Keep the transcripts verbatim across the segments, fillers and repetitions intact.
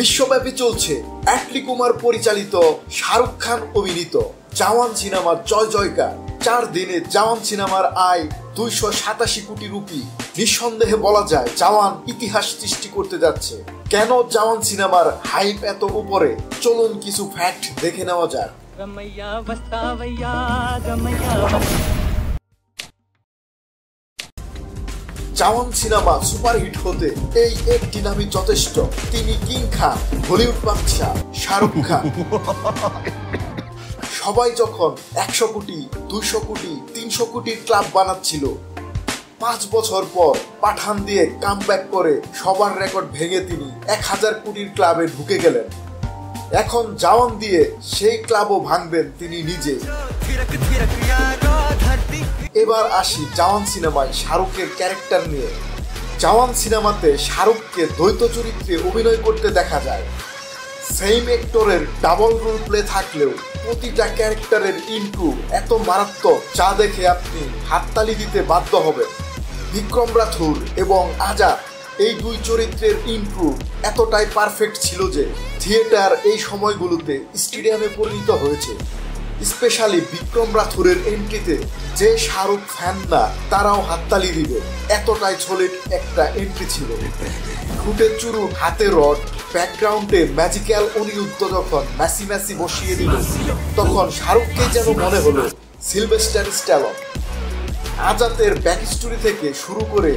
বিশ্বব্যাপী চলছে অ্যাটলি কুমার পরিচালিত শাহরুখ খান অভিনীত জওয়ান সিনেমার জয় জয়কার। চার দিনে জওয়ান সিনেমার আয় দুইশো সাতাশি কোটি রুপি। নিঃসন্দেহে বলা যায় জওয়ান ইতিহাস সৃষ্টি করতে যাচ্ছে। কেন জওয়ান সিনেমার হাইপ এত উপরে? চলুন কিছু ফ্যাক্ট দেখে নেওয়া যাক। জওয়ান সিনেমা সুপারহিট হতে এই একটি নামই যথেষ্ট। তিনি কিং খান, হলিউড বাদশাহ শাহরুখ খান। সবাই যখন একশো কোটি দুইশো কোটি তিনশো কোটির ক্লাব বানাচ্ছিল, পাঁচ বছর পর পাঠান দিয়ে কামব্যাক করে সবার রেকর্ড ভেঙে তিনি এক হাজার কোটির ক্লাবে ঢুকে গেলেন। এখন জওয়ান দিয়ে সেই ক্লাবও ভাঙবেন তিনি নিজে। এবার আসি জওয়ান সিনেমায় শাহরুখের ক্যারেক্টার নিয়ে। জওয়ান সিনেমাতে শাহরুখকে দ্বৈত চরিত্রে অভিনয় করতে দেখা যায়। সেম অ্যাক্টরের ডাবল রোল প্লে থাকলেও প্রতিটা ক্যারেক্টারের ইমপ্রুভ এত মারাত্মক যা দেখে আপনি হাততালি দিতে বাধ্য হবেন। বিক্রম রাথোর এবং আজাদ এই দুই চরিত্রের ইমপ্রুভ এতটাই পারফেক্ট ছিল যে থিয়েটার এই সময়গুলোতে স্টেডিয়ামে পরিণত হয়েছে। স্পেশালি বিক্রম রাথোরের এন্ট্রিতে যে শাহরুখ ফ্যান না তারাও হাততালি দিবে, এতটাই সলিড একটা এন্ট্রি ছিল। ঠুটে চুরু, হাতে রড, ব্যাকগ্রাউন্ডে ম্যাজিক্যাল অনিরুদ্ধ যখন ম্যাসি ম্যাসি বসিয়ে দিল তখন শাহরুখকে যেন মনে হলো সিলভেস্টার স্ট্যালোন। আজাতের ব্যাক স্টোরি থেকে শুরু করে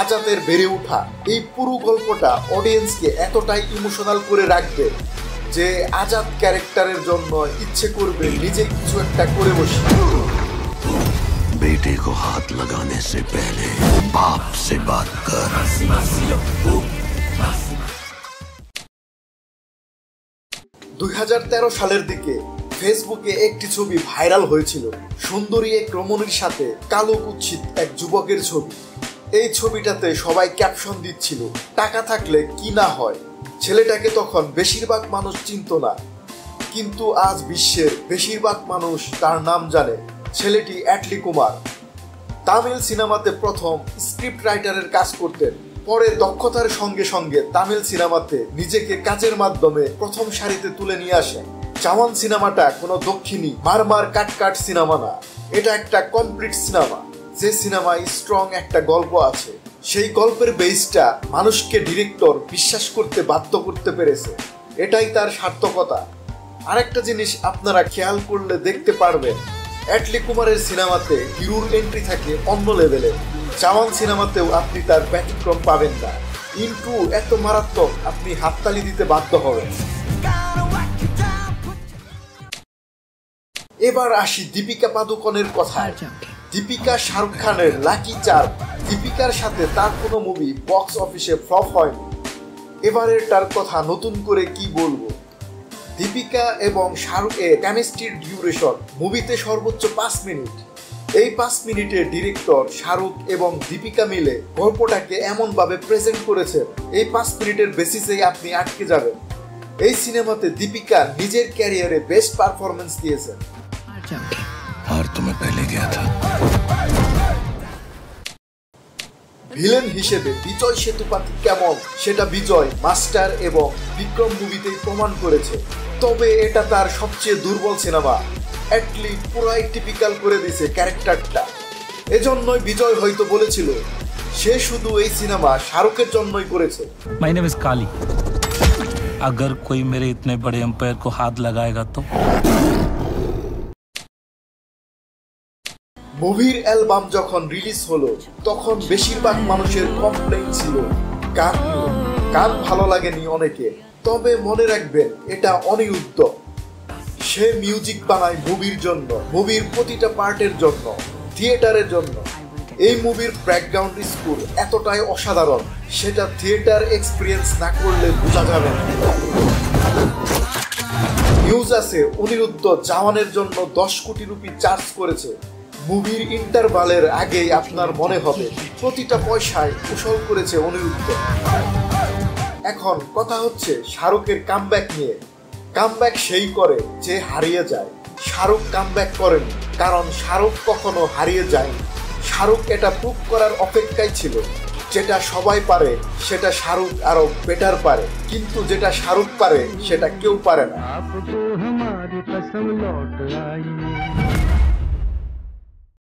আজাতের বেড়ে ওঠা, এই পুরো গল্পটা অডিয়েন্সকে এতটাই ইমোশনাল করে রাখবে যে আজাদ ক্যারেক্টারের জন্য ইচ্ছে করবে নিজে কিছু একটা করে বসে। বেটে কো হাত লাগানে সে পেলে বাপ সে বাত কর। দুই হাজার তেরো সালের দিকে ফেসবুকে একটি ছবি ভাইরাল হয়েছিল, সুন্দরী এক রমণীর সাথে কালো কুচ্ছিত এক যুবকের ছবি। এই ছবিটাতে সবাই ক্যাপশন দিচ্ছিল টাকা থাকলে কি না হয়। ছেলেটাকে তখন বেশিরভাগ মানুষ চিনত না, কিন্তু আজ বিশ্বের বেশিরভাগ মানুষ তার নাম জানে। ছেলেটি অ্যাটলি কুমার। তামিল সিনেমাতে প্রথম স্ক্রিপ্ট রাইটারের কাজ করতেন, পরে দক্ষতার সঙ্গে সঙ্গে তামিল সিনেমাতে নিজেকে কাজের মাধ্যমে প্রথম সারিতে তুলে নিয়ে আসেন। জওয়ান সিনেমাটা কোনো দক্ষিণী মারমার কাটকাট সিনেমা না, এটা একটা কমপ্লিট সিনেমা। যে সিনেমায় স্ট্রং একটা গল্প আছে, সেই গল্পের বেসটা মানুষকে ডিরেক্টর বিশ্বাস করতে বাধ্য করতে পেরেছে, এটাই তার সার্থকতা। আরেকটা জিনিস আপনারা খেয়াল করলে দেখতে পারবেন, অ্যাটলি কুমারের সিনেমাতে হিরোর এন্ট্রি থাকে অন্য লেভেলে। জওয়ান সিনেমাতেও আপনি তার ব্যতিক্রম পাবেন না। ইন্ট্রো এত মারাত্মক আপনি হাততালি দিতে বাধ্য হবেন। এবার আসি দীপিকা পাদুকনের কথায়। দীপিকা শাহরুখ খানের লাকি চার। দীপিকার সাথে তার কোনো মুভি বক্স অফিসে ফ্লপ হয়নি। এবারের তার কথা নতুন করে কি বলবো। দীপিকা এবং শাহরুখের কেমিস্ট্রির ডিউরেশন মুভিতে সর্বোচ্চ পাঁচ মিনিট। এই পাঁচ মিনিটে ডিরেক্টর শাহরুখ এবং দীপিকা মিলে গল্পটাকে এমনভাবে প্রেজেন্ট করেছেন, এই পাঁচ মিনিটের বেসিসেই আপনি আটকে যাবেন। এই সিনেমাতে দীপিকা নিজের ক্যারিয়ারে বেস্ট পারফরমেন্স দিয়েছেন। ভিলেন হিসেবে বিজয় সেতুপতি কেমন সেটা বিজয়, মাস্টার এবং বিক্রম মুভিতেই প্রমাণ করেছে। তবে এটা তার সবচেয়ে দুর্বল সিনেমা। অ্যাটলি পুরাই টিপিক্যাল করে দিয়েছে ক্যারেক্টারটা। এজন্যই বিজয় হয়তো বলেছিল সে শুধু এই সিনেমা শাহরুখের জন্যই করেছে। মাই নেম ইজ কালি, अगर कोई मेरे इतने बड़े एम्पायर को हाथ लगाएगा तो। মুভির অ্যালবাম যখন রিলিজ হলো তখন বেশিরভাগ মানুষের কমপ্লেইন ছিল গান গান ভালো লাগেনি অনেকে। তবে মনে রাখবেন এটা অনিরুদ্ধ, সে মিউজিক বানায় মুভির জন্য, মুভির প্রতিটা পার্টের জন্য, থিয়েটারের জন্য। এই মুভির ব্যাকগ্রাউন্ড স্কোর এতটাই অসাধারণ, সেটা থিয়েটার এক্সপিরিয়েন্স না করলে বোঝা যাবে না। নিউজ আছে অনিরুদ্ধ জওয়ানের জন্য দশ কোটি রুপি চার্জ করেছে। মুভির ইন্টারভালের আগেই আপনার মনে হবে প্রতিটা পয়সায় কুশল করেছে অনিরুদ্ধ। এখন কথা হচ্ছে শাহরুখের কামব্যাক নিয়ে। কামব্যাক সেই করে যে হারিয়ে যায়। শাহরুখ কামব্যাক করেন, কারণ শাহরুখ কখনো হারিয়ে যায়। শাহরুখ এটা প্রুভ করার অপেক্ষায় ছিল। যেটা সবাই পারে সেটা শাহরুখ আরো বেটার পারে, কিন্তু যেটা শাহরুখ পারে সেটা কেউ পারে না।